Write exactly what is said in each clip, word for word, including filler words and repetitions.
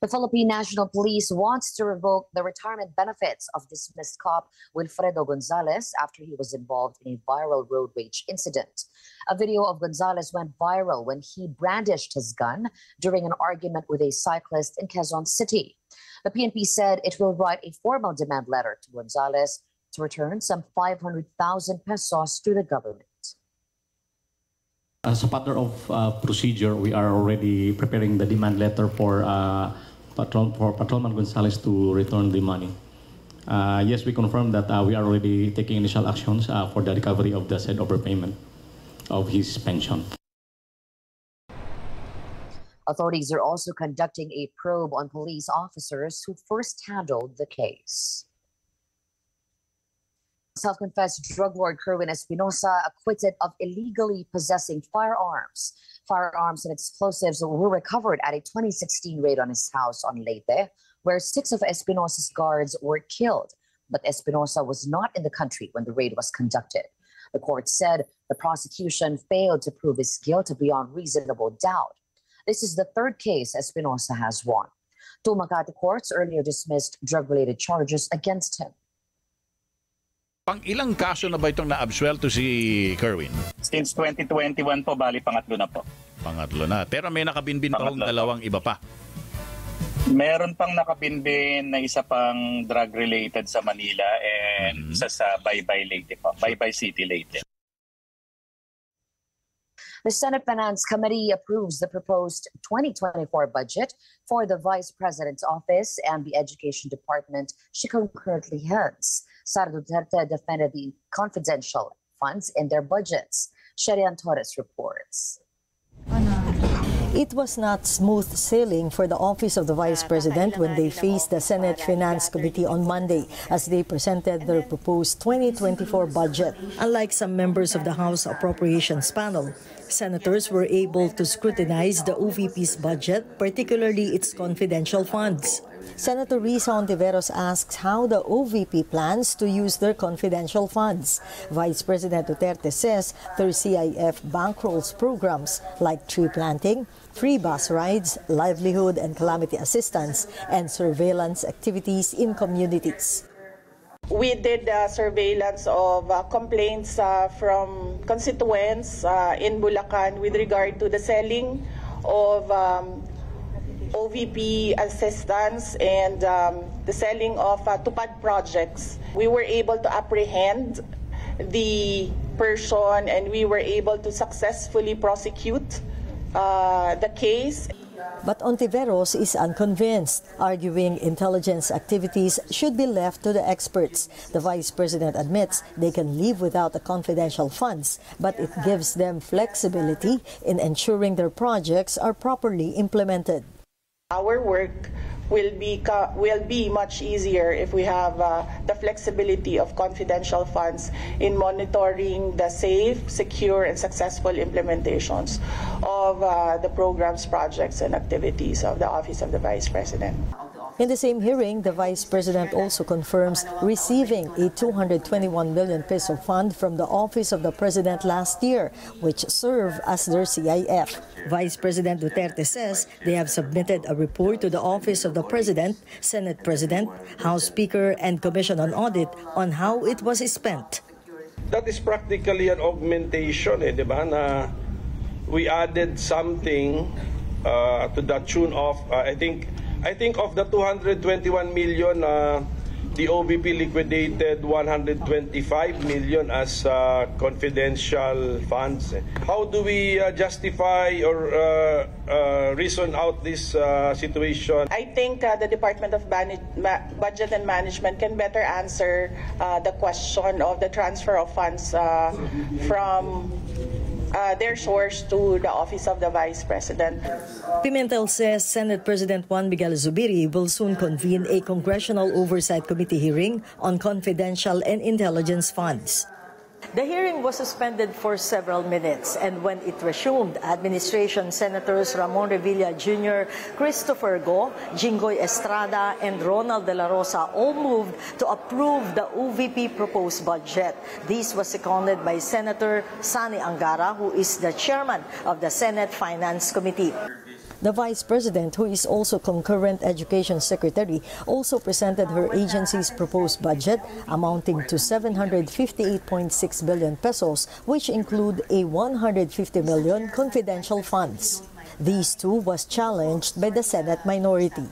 The Philippine National Police wants to revoke the retirement benefits of dismissed cop Wilfredo Gonzalez after he was involved in a viral road rage incident. A video of Gonzalez went viral when he brandished his gun during an argument with a cyclist in Quezon City. The P N P said it will write a formal demand letter to Gonzalez to return some five hundred thousand pesos to the government. As a matter of uh, procedure, we are already preparing the demand letter for uh, patrol for Patrolman Gonzalez to return the money. Uh, yes, we confirm that uh, we are already taking initial actions uh, for the recovery of the said overpayment of his pension. Authorities are also conducting a probe on police officers who first handled the case. Self-confessed drug lord Kerwin Espinosa acquitted of illegally possessing firearms. Firearms and explosives were recovered at a twenty sixteen raid on his house on Leyte, where six of Espinosa's guards were killed. But Espinosa was not in the country when the raid was conducted. The court said the prosecution failed to prove his guilt beyond reasonable doubt. This is the third case Espinosa has won. Two Makati courts earlier dismissed drug-related charges against him. Pang ilang kaso na ba itong naabsuelto si Kerwin? Since twenty twenty-one po, bali pangatlo na po. Pangatlo na. Pero may nakabinbin pa hong dalawang iba pa. Meron pang nakabinbin na isa pang drug-related sa Manila and mm-hmm. isa sa Baybay Leyte po. Baybay City Leyte. The Senate Finance Committee approves the proposed twenty twenty-four budget for the Vice President's Office and the Education Department she concurrently heads. Sara Duterte defended the confidential funds in their budgets. Sherian Torres reports. It was not smooth sailing for the Office of the Vice President when they faced the Senate Finance Committee on Monday as they presented their proposed twenty twenty-four budget. Unlike some members of the House Appropriations Panel, senators were able to scrutinize the O V P's budget, particularly its confidential funds. Senator Risa Ontiveros asks how the O V P plans to use their confidential funds. Vice President Duterte says their C I F bankrolls programs like tree planting, free bus rides, livelihood and calamity assistance, and surveillance activities in communities. We did uh, surveillance of uh, complaints uh, from constituents uh, in Bulacan with regard to the selling of um, O V P assistance and um, the selling of uh, Tupad projects. We were able to apprehend the person and we were able to successfully prosecute uh, the case. But Ontiveros is unconvinced, arguing intelligence activities should be left to the experts. The Vice President admits they can live without the confidential funds, but it gives them flexibility in ensuring their projects are properly implemented. Our work will be, will be much easier if we have uh, the flexibility of confidential funds in monitoring the safe, secure, and successful implementations of uh, the programs, projects, and activities of the Office of the Vice President. In the same hearing, the Vice President also confirms receiving a two hundred twenty-one million peso fund from the Office of the President last year, which served as their C I F. Vice President Duterte says they have submitted a report to the Office of the President, Senate President, House Speaker, and Commission on Audit on how it was spent. That is practically an augmentation, eh, di ba? Na we added something uh, to the tune of, uh, I think, I think of the two hundred twenty-one million, uh, the O V P liquidated one hundred twenty-five million as uh, confidential funds. How do we uh, justify or uh, uh, reason out this uh, situation? I think uh, the Department of Budget and Management can better answer uh, the question of the transfer of funds uh, from Uh, their source to the Office of the Vice President. Pimentel says Senate President Juan Miguel Zubiri will soon convene a Congressional Oversight Committee hearing on confidential and intelligence funds. The hearing was suspended for several minutes, and when it resumed, administration senators Ramon Revilla Junior, Christopher Go, Jingoy Estrada, and Ronald De La Rosa all moved to approve the O V P proposed budget. This was seconded by Senator Sonny Angara, who is the chairman of the Senate Finance Committee. The Vice President, who is also concurrent Education Secretary, also presented her agency's proposed budget amounting to seven hundred fifty-eight point six billion pesos, which include a one hundred fifty million confidential funds. These two was challenged by the Senate minority.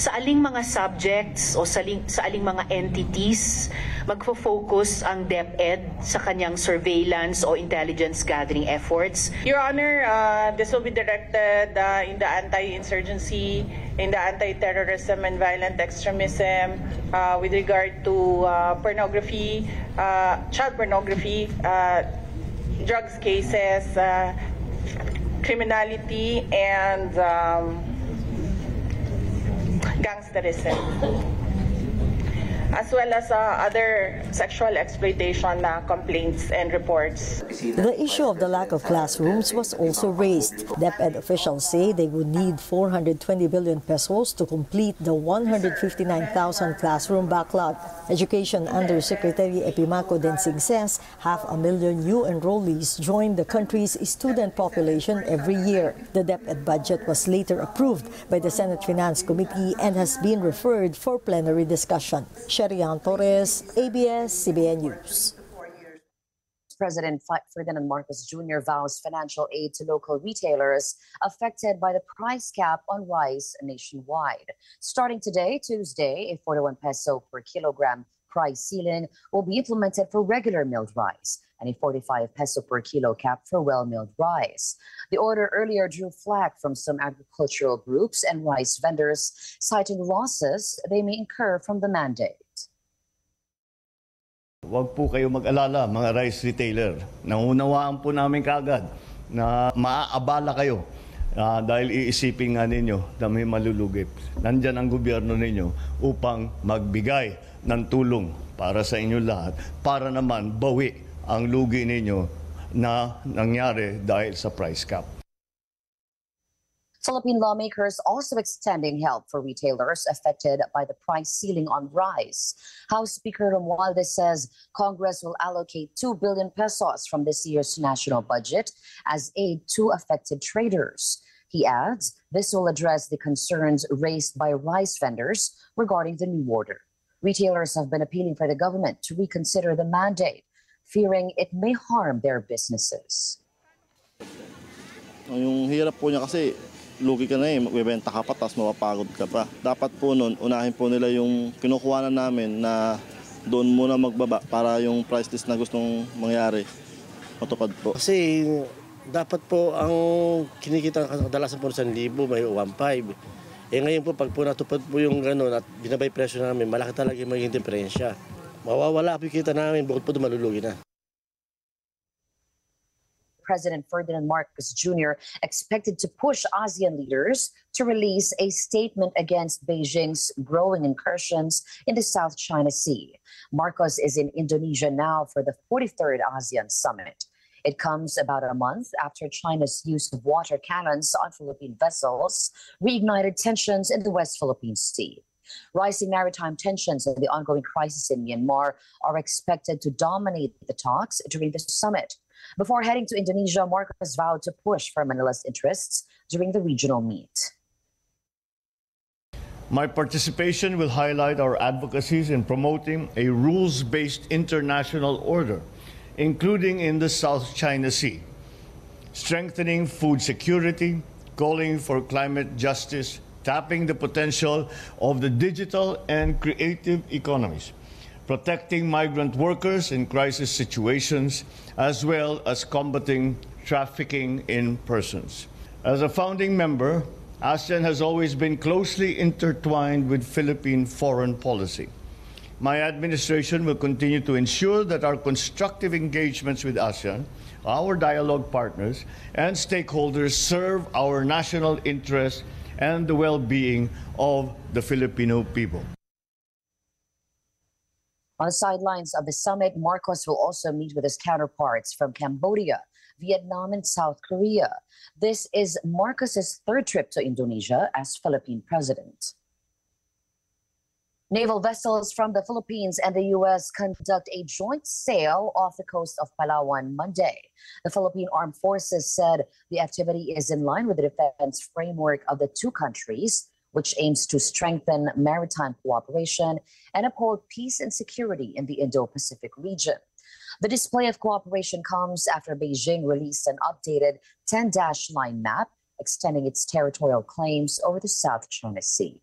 Sa aling mga subjects o sa aling, sa aling mga entities, magfo-focus ang DepEd sa kanyang surveillance o intelligence gathering efforts? Your Honor, uh, this will be directed uh, in the anti-insurgency, in the anti-terrorism and violent extremism, uh, with regard to uh, pornography, uh, child pornography, uh, drugs cases, uh, criminality, and... Um, gangsterism, as well as uh, other sexual exploitation uh, complaints and reports. The issue of the lack of classrooms was also raised. DepEd officials say they would need four hundred twenty billion pesos to complete the one hundred fifty-nine thousand classroom backlog. Education Undersecretary Epimaco Densing says half a million new enrollees join the country's student population every year. The DepEd budget was later approved by the Senate Finance Committee and has been referred for plenary discussion. Sherian Torres, A B S C B N News. President Ferdinand Marcos Junior vows financial aid to local retailers affected by the price cap on rice nationwide. Starting today, Tuesday, a forty-one peso per kilogram price ceiling will be implemented for regular milled rice and a forty-five peso per kilo cap for well-milled rice. The order earlier drew flack from some agricultural groups and rice vendors, citing losses they may incur from the mandate. Huwag po kayo mag-alala, mga rice retailer. Naunawaan po namin kaagad na maaabala kayo uh, dahil iisipin nga ninyo na may malulugip. Nandyan ang gobyerno ninyo upang magbigay ng tulong para sa inyo lahat, para naman bawi ang lugi ninyo na nangyari dahil sa price cap. Philippine lawmakers also extending help for retailers affected by the price ceiling on rice. House Speaker Romualdez says Congress will allocate two billion pesos from this year's national budget as aid to affected traders. He adds this will address the concerns raised by rice vendors regarding the new order. Retailers have been appealing for the government to reconsider the mandate, fearing it may harm their businesses. Yung hirap po niya kasi lugi ka na eh, magbebenta ka pa tapos mapapagod ka pa. Dapat po nun, unahin po nila yung kinukuhanan namin na doon muna magbaba para yung price list na gustong mangyari matupad po. Kasi dapat po ang kinikita kadalasan po sa libo, may one point five. Eh ngayon po pag po natupad po yung gano'n at binabay presyo namin, malaki talaga yung magiging diferensya. Mawawala po kita namin, bukod po doon malulugi na. President Ferdinand Marcos Junior expected to push ASEAN leaders to release a statement against Beijing's growing incursions in the South China Sea. Marcos is in Indonesia now for the forty-third ASEAN Summit. It comes about a month after China's use of water cannons on Philippine vessels reignited tensions in the West Philippine Sea. Rising maritime tensions and the ongoing crisis in Myanmar are expected to dominate the talks during the summit. Before heading to Indonesia, Marcos vowed to push for Manila's interests during the regional meet. My participation will highlight our advocacies in promoting a rules-based international order, including in the South China Sea, strengthening food security, calling for climate justice, tapping the potential of the digital and creative economies, protecting migrant workers in crisis situations, as well as combating trafficking in persons. As a founding member, ASEAN has always been closely intertwined with Philippine foreign policy. My administration will continue to ensure that our constructive engagements with ASEAN, our dialogue partners, and stakeholders serve our national interests and the well-being of the Filipino people. On the sidelines of the summit, Marcos will also meet with his counterparts from Cambodia, Vietnam, and South Korea. This is Marcos's third trip to Indonesia as Philippine president. Naval vessels from the Philippines and the U S conduct a joint sail off the coast of Palawan Monday. The Philippine Armed Forces said the activity is in line with the defense framework of the two countries, which aims to strengthen maritime cooperation and uphold peace and security in the Indo-Pacific region. The display of cooperation comes after Beijing released an updated ten dash line map extending its territorial claims over the South China Sea.